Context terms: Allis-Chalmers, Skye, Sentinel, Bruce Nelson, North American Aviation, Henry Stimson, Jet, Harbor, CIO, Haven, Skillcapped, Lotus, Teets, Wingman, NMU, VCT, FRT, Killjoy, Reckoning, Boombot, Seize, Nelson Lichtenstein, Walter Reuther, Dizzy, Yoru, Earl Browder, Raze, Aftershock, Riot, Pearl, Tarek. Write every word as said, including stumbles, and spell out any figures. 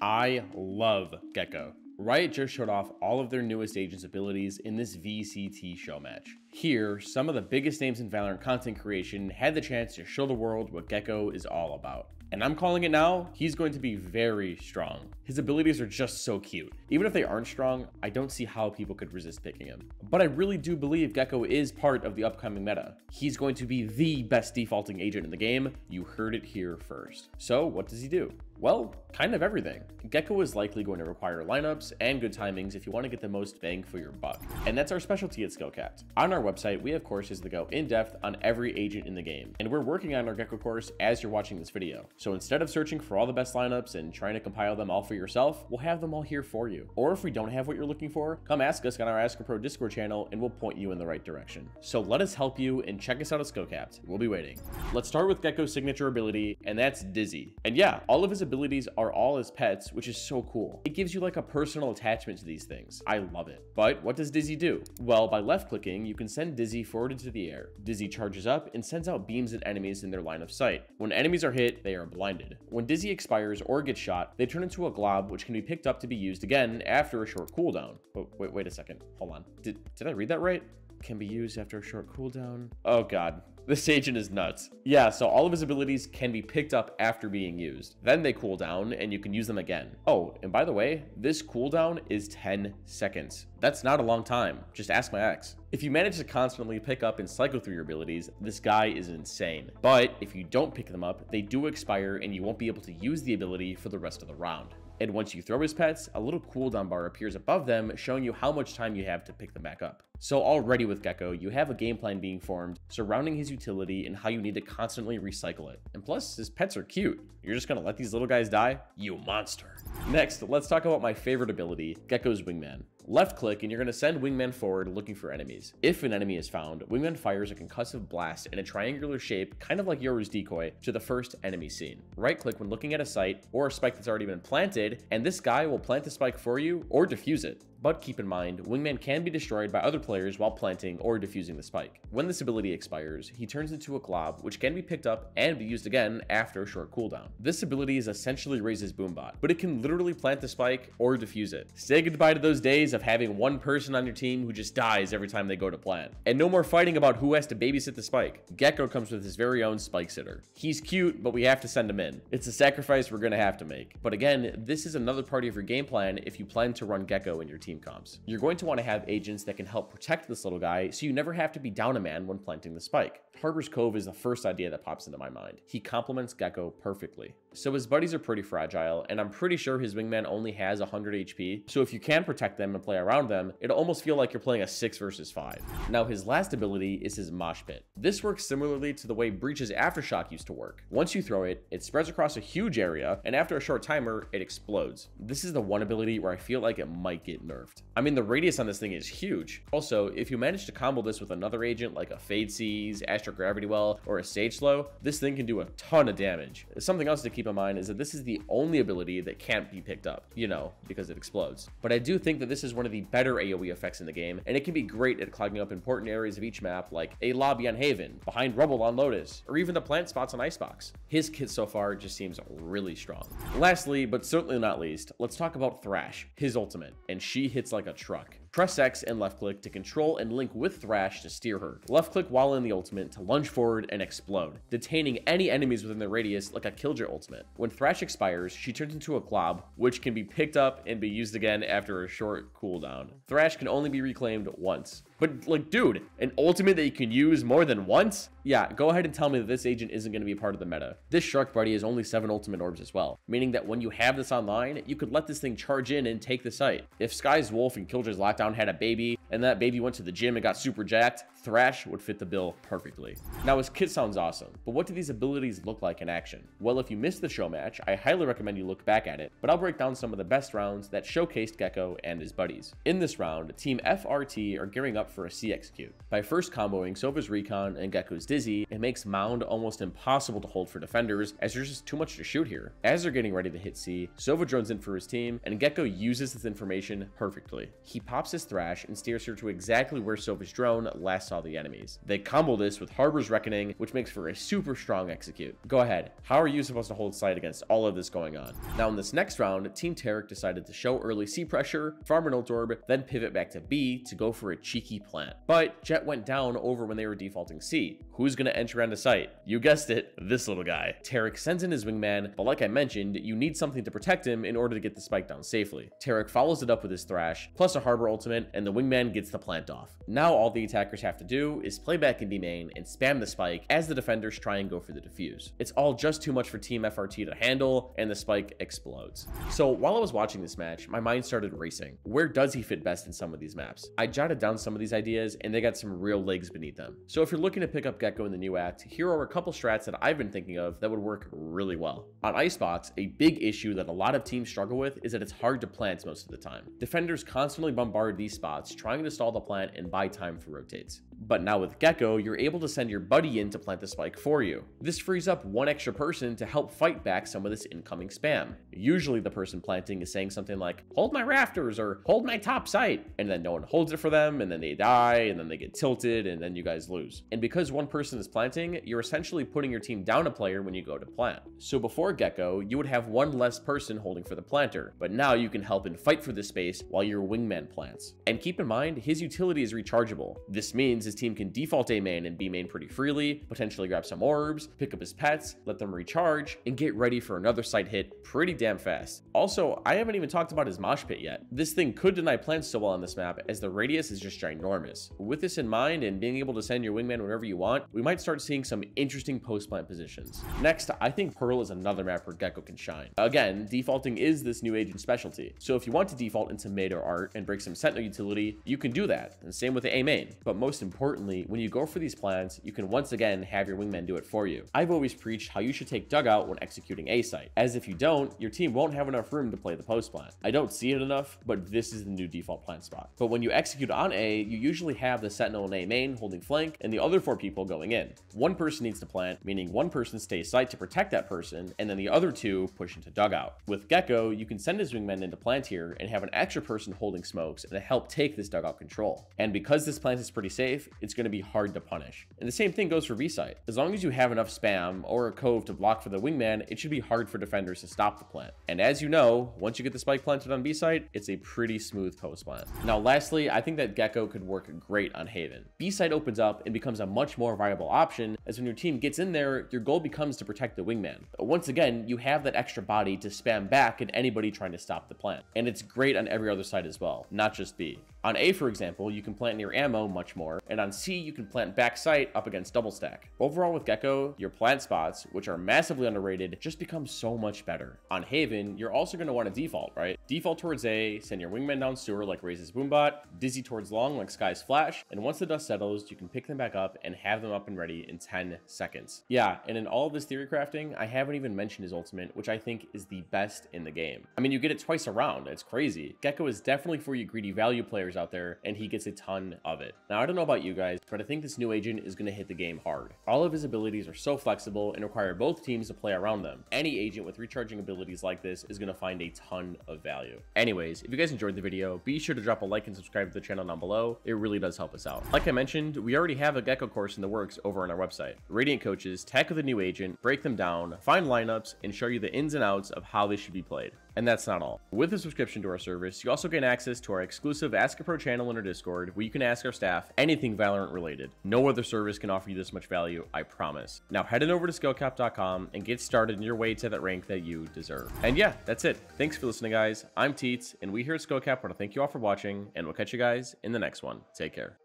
I love Gekko. Riot just showed off all of their newest agents' abilities in this V C T show match. Here, some of the biggest names in Valorant content creation had the chance to show the world what Gekko is all about. And I'm calling it now, he's going to be very strong. His abilities are just so cute. Even if they aren't strong, I don't see how people could resist picking him. But I really do believe Gekko is part of the upcoming meta. He's going to be the best defaulting agent in the game. You heard it here first. So what does he do? Well, kind of everything. Gekko is likely going to require lineups and good timings if you want to get the most bang for your buck. And that's our specialty at Skillcapped. On our website, we have courses that go in depth on every agent in the game. And we're working on our Gekko course as you're watching this video. So instead of searching for all the best lineups and trying to compile them all for yourself, we'll have them all here for you. Or if we don't have what you're looking for, come ask us on our Ask a Pro Discord channel and we'll point you in the right direction. So let us help you and check us out at Skillcapped. We'll be waiting. Let's start with Gekko's signature ability, and that's Dizzy. And yeah, all of his abilities are all as pets, which is so cool. It gives you like a personal attachment to these things. I love it. But what does Dizzy do? Well, by left clicking, you can send Dizzy forward into the air. Dizzy charges up and sends out beams at enemies in their line of sight. When enemies are hit, they are blinded. When Dizzy expires or gets shot, they turn into a glob, which can be picked up to be used again after a short cooldown. But wait, wait a second. Hold on. Did, did I read that right? Can be used after a short cooldown. Oh God, this agent is nuts. Yeah, so all of his abilities can be picked up after being used. Then they cool down and you can use them again. Oh, and by the way, this cooldown is ten seconds. That's not a long time. Just ask my ex. If you manage to constantly pick up and cycle through your abilities, this guy is insane. But if you don't pick them up, they do expire and you won't be able to use the ability for the rest of the round. And once you throw his pets, a little cooldown bar appears above them, showing you how much time you have to pick them back up. So already with Gekko, you have a game plan being formed surrounding his utility and how you need to constantly recycle it. And plus, his pets are cute. You're just gonna let these little guys die? You monster. Next, let's talk about my favorite ability, Gekko's Wingman. Left click and you're gonna send Wingman forward looking for enemies. If an enemy is found, Wingman fires a concussive blast in a triangular shape, kind of like Yoru's decoy, to the first enemy seen. Right click when looking at a site or a spike that's already been planted, and this guy will plant the spike for you or defuse it. But keep in mind, Wingman can be destroyed by other players while planting or defusing the spike. When this ability expires, he turns into a glob, which can be picked up and be used again after a short cooldown. This ability is essentially Raze's Boombot, but it can literally plant the spike or defuse it. Say goodbye to those days of having one person on your team who just dies every time they go to plant. And no more fighting about who has to babysit the spike. Gekko comes with his very own spike sitter. He's cute, but we have to send him in. It's a sacrifice we're gonna have to make. But again, this is another part of your game plan if you plan to run Gekko in your team. Team comps. You're going to want to have agents that can help protect this little guy so you never have to be down a man when planting the spike. Harper's Cove is the first idea that pops into my mind. He complements Gekko perfectly. So his buddies are pretty fragile, and I'm pretty sure his wingman only has one hundred H P, so if you can protect them and play around them, it'll almost feel like you're playing a six versus five. Now his last ability is his mosh pit. This works similarly to the way Breach's Aftershock used to work. Once you throw it, it spreads across a huge area, and after a short timer, it explodes. This is the one ability where I feel like it might get nerfed. I mean, the radius on this thing is huge. Also, if you manage to combo this with another agent like a Fade, Seize, Gravity Well, or a Sage slow, this thing can do a ton of damage. Something else to keep in mind is that this is the only ability that can't be picked up, you know, because it explodes. But I do think that this is one of the better AoE effects in the game, and it can be great at clogging up important areas of each map, like a lobby on Haven, behind rubble on Lotus, or even the plant spots on Icebox. His kit so far just seems really strong. Lastly, but certainly not least, let's talk about Thrash, his ultimate, and she hits like a truck. Press X and left click to control and link with Thrash to steer her. Left click while in the ultimate to lunge forward and explode, detaining any enemies within the radius like a Killjoy ultimate. When Thrash expires, she turns into a glob, which can be picked up and be used again after a short cooldown. Thrash can only be reclaimed once. But, like, dude, an ultimate that you can use more than once? Yeah, go ahead and tell me that this agent isn't going to be part of the meta. This Shark Buddy has only seven ultimate orbs as well, meaning that when you have this online, you could let this thing charge in and take the site. If Skye's Wolf and Killjoy's Lockdown had a baby, and that baby went to the gym and got super jacked, Thrash would fit the bill perfectly. Now, his kit sounds awesome, but what do these abilities look like in action? Well, if you missed the show match, I highly recommend you look back at it, but I'll break down some of the best rounds that showcased Gekko and his buddies. In this round, Team F R T are gearing up up for a C-Execute. By first comboing Sova's Recon and Gekko's Dizzy, it makes Mound almost impossible to hold for defenders, as there's just too much to shoot here. As they're getting ready to hit C, Sova drones in for his team, and Gekko uses this information perfectly. He pops his Thrash and steers her to exactly where Sova's drone last saw the enemies. They combo this with Harbor's Reckoning, which makes for a super strong execute. Go ahead, how are you supposed to hold sight against all of this going on? Now in this next round, Team Tarek decided to show early C pressure, farm an ult orb, then pivot back to B to go for a cheeky plant. But Jet went down over when they were defaulting C. Who's gonna enter onto site? You guessed it, this little guy. Tarek sends in his wingman, but like I mentioned, you need something to protect him in order to get the spike down safely. Tarek follows it up with his Thrash, plus a Harbor ultimate, and the wingman gets the plant off. Now all the attackers have to do is play back in B main and spam the spike as the defenders try and go for the defuse. It's all just too much for Team F R T to handle, and the spike explodes. So while I was watching this match, my mind started racing. Where does he fit best in some of these maps? I jotted down some of these ideas, and they got some real legs beneath them. So if you're looking to pick up Gekko in the new act, here are a couple strats that I've been thinking of that would work really well. On Icebox, a big issue that a lot of teams struggle with is that it's hard to plant most of the time. Defenders constantly bombard these spots, trying to stall the plant and buy time for rotates. But now with Gekko, you're able to send your buddy in to plant the spike for you. This frees up one extra person to help fight back some of this incoming spam. Usually the person planting is saying something like, hold my rafters or hold my top sight, and then no one holds it for them, and then they die, and then they get tilted, and then you guys lose. And because one person is planting, you're essentially putting your team down a player when you go to plant. So before Gekko, you would have one less person holding for the planter, but now you can help and fight for the space while your wingman plants. And keep in mind, his utility is rechargeable. This means his team can default A main and B main pretty freely, potentially grab some orbs, pick up his pets, let them recharge, and get ready for another site hit pretty damn fast. Also, I haven't even talked about his mosh pit yet. This thing could deny plants so well on this map, as the radius is just ginormous. With this in mind and being able to send your wingman whenever you want, we might start seeing some interesting post plant positions. Next, I think Pearl is another map where Gekko can shine. Again, defaulting is this new agent specialty, so if you want to default into mid or art and break some Sentinel utility, you can do that, and same with the A main. But most importantly, when you go for these plans, you can once again have your wingman do it for you. I've always preached how you should take dugout when executing A site, as if you don't, your team won't have enough room to play the post plan. I don't see it enough, but this is the new default plan spot. But when you execute on A, you usually have the Sentinel and A main holding flank and the other four people going in. One person needs to plant, meaning one person stays site to protect that person, and then the other two push into dugout. With Gekko, you can send his wingman into plant here and have an extra person holding smokes and help take this dugout control. And because this plant is pretty safe, it's going to be hard to punish. And the same thing goes for B site. As long as you have enough spam or a cove to block for the wingman, it should be hard for defenders to stop the plant. And as you know, once you get the spike planted on B site, it's a pretty smooth post plant. Now lastly, I think that Gekko could work great on Haven. B site opens up and becomes a much more viable option, as when your team gets in there, your goal becomes to protect the wingman. But once again, you have that extra body to spam back at anybody trying to stop the plant. And it's great on every other side as well, not just B. On A, for example, you can plant near ammo much more, and on C, you can plant back sight up against double stack. Overall with Gekko, your plant spots, which are massively underrated, just become so much better. On Haven, you're also going to want to default, right? Default towards A, send your wingman down sewer like Raze's Boombot, Dizzy towards long like Sky's Flash, and once the dust settles, you can pick them back up and have them up and ready in ten seconds. Yeah, and in all of this theory crafting, I haven't even mentioned his ultimate, which I think is the best in the game. I mean, you get it twice around, it's crazy. Gekko is definitely for you greedy value players out there, and he gets a ton of it. Now I don't know about you guys, but I think this new agent is going to hit the game hard. All of his abilities are so flexible and require both teams to play around them. Any agent with recharging abilities like this is going to find a ton of value. Anyways, if you guys enjoyed the video, be sure to drop a like and subscribe to the channel down below. It really does help us out. Like I mentioned, we already have a Gekko course in the works over on our website. Radiant coaches tackle the new agent, break them down, find lineups, and show you the ins and outs of how they should be played. And that's not all. With a subscription to our service, you also gain access to our exclusive Ask a Pro channel in our Discord, where you can ask our staff anything Valorant related. No other service can offer you this much value, I promise. Now head on over to Skillcapped dot com and get started on your way to that rank that you deserve. And yeah, that's it. Thanks for listening, guys. I'm Teets, and we here at Skillcapped want to thank you all for watching, and we'll catch you guys in the next one. Take care.